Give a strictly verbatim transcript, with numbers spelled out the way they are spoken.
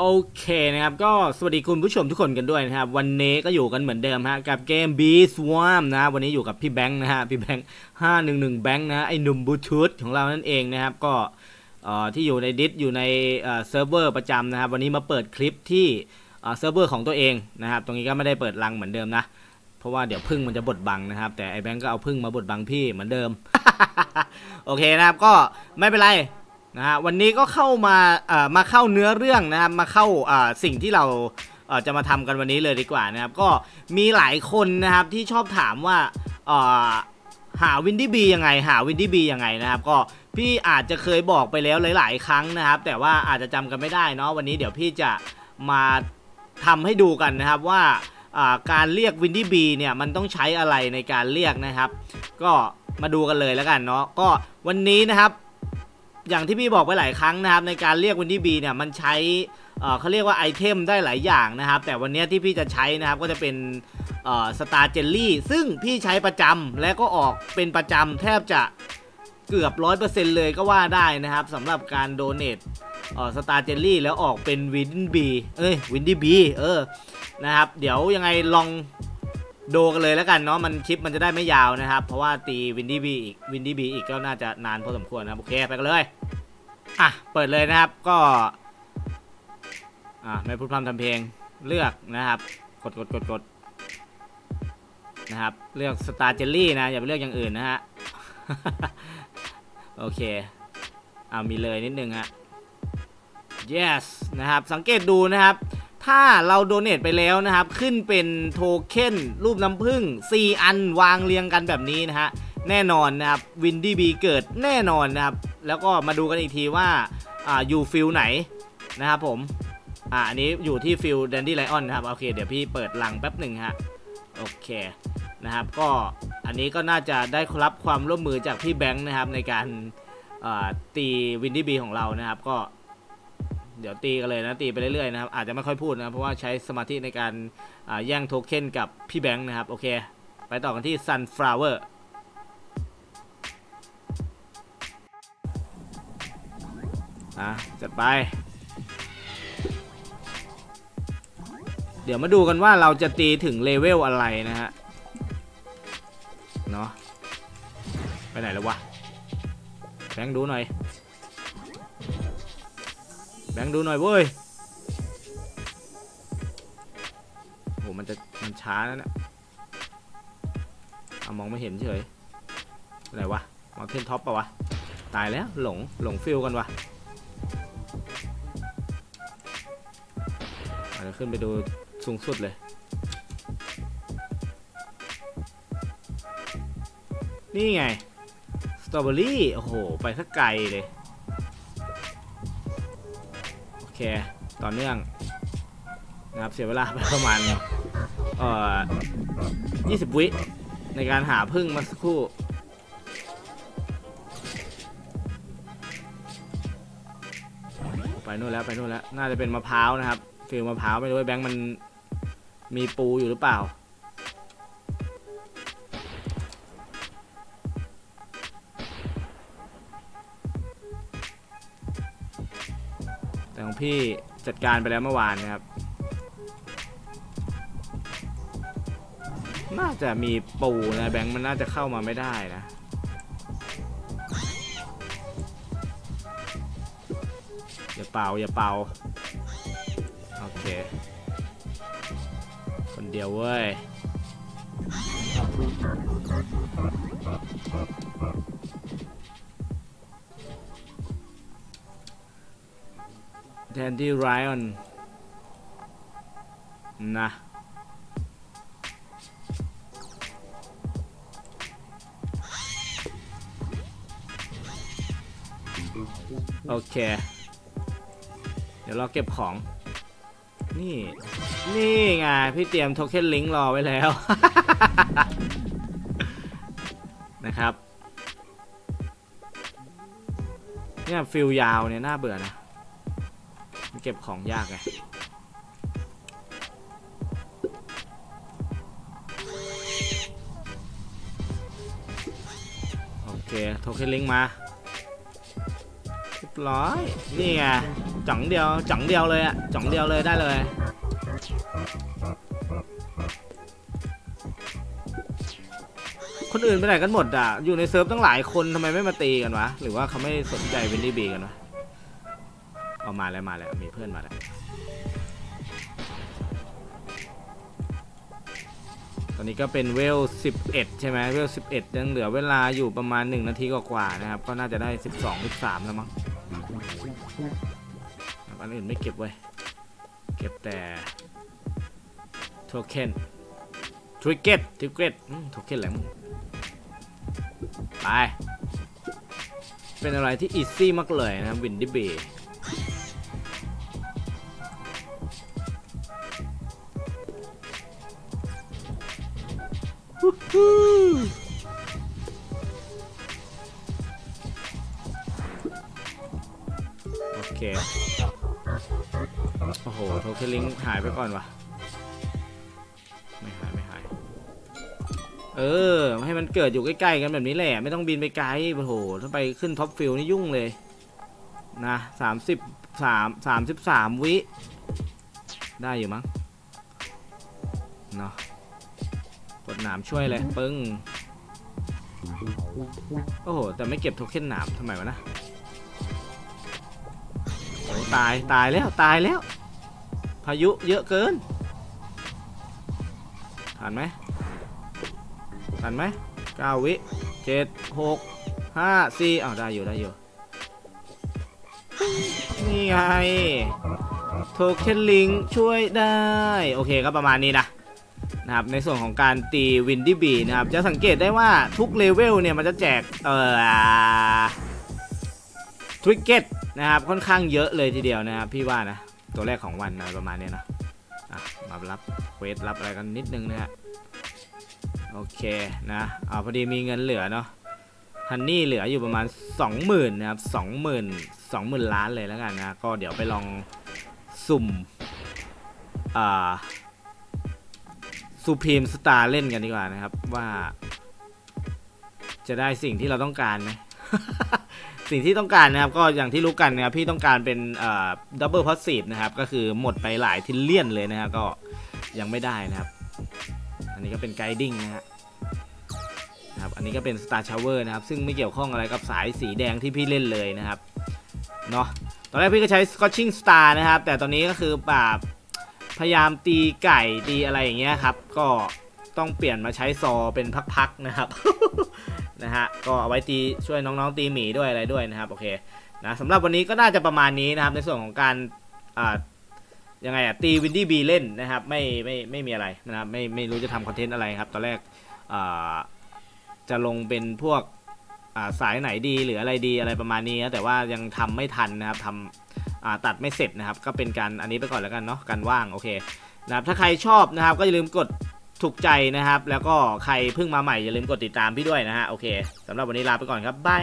โอเคนะครับก็สวัสดีคุณผู้ชมทุกคนกันด้วยนะครับวันนี้ก็อยู่กันเหมือนเดิมฮะกับเกม Bee Swarm นะวันนี้อยู่กับพี่แบงค์นะฮะพี่แบงค์ห้าหนึ่งหนึ่งแบงค์นะไอหนุ่มบลูทูธของเรานั่นเองนะครับก็ที่อยู่ในดิสอยู่ในเซิร์ฟเวอร์ประจำนะครับวันนี้มาเปิดคลิปที่เซิร์ฟเวอร์ของตัวเองนะครับตรงนี้ก็ไม่ได้เปิดรังเหมือนเดิมนะเพราะว่าเดี๋ยวพึ่งมันจะบดบังนะครับแต่ไอแบงค์ก็เอาพึ่งมาบดบังพี่เหมือนเดิม โอเคนะครับก็ไม่เป็นไรนะฮะวันนี้ก็เข้ามาอ่ามาเข้าเนื้อเรื่องนะครับมาเข้าอ่าสิ่งที่เราอ่าจะมาทำกันวันนี้เลยดีกว่านะครับก็มีหลายคนนะครับที่ชอบถามว่าอ่าหาวินดี้บียังไงหาวินดี้บียังไงนะครับก็พี่อาจจะเคยบอกไปแล้วหลายๆครั้งนะครับแต่ว่าอาจจะจำกันไม่ได้เนาะวันนี้เดี๋ยวพี่จะมาทำให้ดูกันนะครับว่าอ่าการเรียกวินดี้บีเนี่ยมันต้องใช้อะไรในการเรียกนะครับก็มาดูกันเลยแล้วกันเนาะก็วันนี้นะครับอย่างที่พี่บอกไปหลายครั้งนะครับในการเรียกวินดี้บีเนี่ยมันใช้เขาเรียกว่าไอเทมได้หลายอย่างนะครับแต่วันนี้ที่พี่จะใช้นะครับก็จะเป็นสตาร์เจลลี่ซึ่งพี่ใช้ประจำและก็ออกเป็นประจำแทบจะเกือบ ร้อยเปอร์เซ็นต์ เลยก็ว่าได้นะครับสำหรับการโดเนทสตาร์เจลลี่แล้วออกเป็นวินดี้บีเอ้ยวินดี้บีเออนะครับเดี๋ยวยังไงลองโดกันเลยแล้วกันเนาะมันคลิปมันจะได้ไม่ยาวนะครับเพราะว่าตีวินดี้บีอีกวินดี้บีอีกก็น่าจะนานพอสมควรนะโอเคไปกันเลยอ่ะเปิดเลยนะครับก็อ่ะไม่พูดพร่ำทำเพลงเลือกนะครับกดกดกดกดนะครับเลือกสตาร์เจลลี่นะอย่าไปเลือกอย่างอื่นนะฮะ โอเคอ่ะมีเลยนิดนึงฮะ yes นะครับสังเกตดูนะครับถ้าเราโดเนทไปแล้วนะครับขึ้นเป็นโทเค็นรูปน้ำผึ้งสี่อันวางเรียงกันแบบนี้นะฮะแน่นอนนะครับวินดี้บีเกิดแน่นอนนะครับแล้วก็มาดูกันอีกทีว่าอ่าอยู่ฟิลไหนนะครับผมอ่าอันนี้อยู่ที่ฟิลแดนดี้ไลออนนะครับโอเคเดี๋ยวพี่เปิดลังแป๊บหนึ่งฮะโอเคนะครับก็อันนี้ก็น่าจะได้รับความร่วมมือจากพี่แบงค์นะครับในการอ่าตีวินดี้บีของเรานะครับก็เดี๋ยวตีกันเลยนะตีไปเรื่อยๆนะครับอาจจะไม่ค่อยพูดนะเพราะว่าใช้สมาธิในการแย่งโทเค็นกับพี่แบงค์นะครับโอเคไปต่อกันที่ Sunflower อ่ะจัดไปเดี๋ยวมาดูกันว่าเราจะตีถึงเลเวลอะไรนะฮะเนาะไปไหนแล้ววะแบงค์ดูหน่อยแบงค์ดูหน่อยเว้ยโหมันจะมันช้านะเนี่ยเอามองไม่เห็นเฉยอะไรวะมองเทนท็อปปะวะตายแล้วหลงหลงฟิลกันวะอาจจะขึ้นไปดูสูงสุดเลยนี่ไงสตรอเบอรี่โอ้โหไปสักไกลเลยต่อเนื่องนะครับเสียเวลาไปประมาณเอ่อยี่สิบวิในการหาพึ่งมาสักครู่ไปนู่นแล้วไปนู่นแล้วน่าจะเป็นมะพร้าวนะครับฟิลมะพร้าวไม่รู้ว่าแบงค์มันมีปูอยู่หรือเปล่าพี่จัดการไปแล้วเมื่อวานนะครับน่าจะมีปูนะแบงค์มันน่าจะเข้ามาไม่ได้นะอย่าเป่าอย่าเป่าโอเคคนเดียวเว้ยแทนที่ไรออนนะโอเคเดี๋ยวเราเก็บของนี่นี่ไงพี่เตรียมโทเค็นลิงก์รอไว้แล้ว นะครับเนี่ยฟิลยาวเนี่ยน่าเบื่อนะเก็บของยากไงโอเคโทเค็นลิงก์มา ร้อยนี่ไงจังเดียวจังเดียวเลยอ่ะจังเดียวเลยได้เลยคนอื่นไปไหนกันหมดอ่ะอยู่ในเซิร์ฟตั้งหลายคนทำไมไม่มาตีกันวะหรือว่าเขาไม่สนใจเวนดี้บีกันวะเอามาแล้วมาแล้วมีเพื่อนมาแล้วตอนนี้ก็เป็นเวลสิบเอ็ดใช่ไหมเวลสิบเอ็ดยังเหลือเวลาอยู่ประมาณหนึ่งนาทีกว่าๆนะครับก็น่าจะได้สิบสอง สิบสามแล้วมั้งอันอื่นไม่เก็บไว้เก็บแต่โทเค็นทริกเก็ตทริกเก็ตโทเค็นแหละมึงไปเป็นอะไรที่อีซี่มากเลยนะวินดี้เบย์โอเคโอ้โหโทเค็นลิงหายไปก่อนวะไม่หายไม่หายเออให้มันเกิดอยู่ใกล้ๆกันแบบนี้แหละไม่ต้องบินไปไกลโอ้โหถ้าไปขึ้นท็อปฟิลนี่ยุ่งเลยนะสามสิบสามสามสิบสามวิได้อยู่มั้งเนาะกดหนามช่วยเลยปึ้งโอ้โหแต่ไม่เก็บโทเค็นหนามทำไมวะนะโอ้ตายตายแล้วตายแล้วพายุเยอะเกินทันไหมทันไหมเก้าวิเจ็ดหกห้าสี่อ้าวได้อยู่ได้อยู่นี่ไงโทเค็นลิงช่วยได้โอเคก็ประมาณนี้นะนะครับในส่วนของการตีวินดี้บีนะครับจะสังเกตได้ว่าทุกเลเวลเนี่ยมันจะแจกเอ่อทริกเก็ตนะครับค่อนข้างเยอะเลยทีเดียวนะครับพี่ว่านะตัวแรกของวันนะประมาณนี้นะมารับเควสรับอะไรกันนิดนึงนะฮะโอเคนะเอาพอดีมีเงินเหลือเนาะฮันนี่เหลืออยู่ประมาณ สองหมื่น นะครับ สองหมื่น สองหมื่นล้านเลยแล้วกันนะก็เดี๋ยวไปลองสุ่มอ่าซูพรีมสตาร์เล่นกันดีกว่านะครับว่าจะได้สิ่งที่เราต้องการไหม สิ่งที่ต้องการนะครับก็อย่างที่รู้กันนะครับพี่ต้องการเป็นดับเบิลพอสซีฟนะครับก็คือหมดไปหลายทิลเลียนเลยนะครับก็ยังไม่ได้นะครับอันนี้ก็เป็นไกด์ดิ้งนะฮะครับอันนี้ก็เป็นสตาร์ชาวเวอร์นะครับซึ่งไม่เกี่ยวข้องอะไรกับสายสีแดงที่พี่เล่นเลยนะครับเนาะตอนแรกพี่ก็ใช้สกอตชิ่งสตาร์นะครับแต่ตอนนี้ก็คือปราบพยายามตีไก่ตีอะไรอย่างเงี้ยครับก็ต้องเปลี่ยนมาใช้ซอเป็นพักๆนะครับ นะฮะก็เอาไว้ตีช่วยน้องๆตีหมีด้วยอะไรด้วยนะครับโอเคนะสำหรับวันนี้ก็น่าจะประมาณนี้นะครับในส่วนของการอ่ายังไงอะตีวินดี้บีเล่นนะครับไม่ไม่ไม่มีอะไรนะครับไม่ไม่รู้จะทำคอนเทนต์อะไรครับตอนแรกอ่าจะลงเป็นพวกอ่าสายไหนดีหรืออะไรดีอะไรประมาณนี้แต่ว่ายังทำไม่ทันนะครับทำตัดไม่เสร็จนะครับก็เป็นการอันนี้ไปก่อนแล้วกันเนาะการว่างโอเคนะครับถ้าใครชอบนะครับก็อย่าลืมกดถูกใจนะครับแล้วก็ใครเพิ่งมาใหม่อย่าลืมกดติดตามพี่ด้วยนะฮะโอเคสำหรับวันนี้ลาไปก่อนครับบาย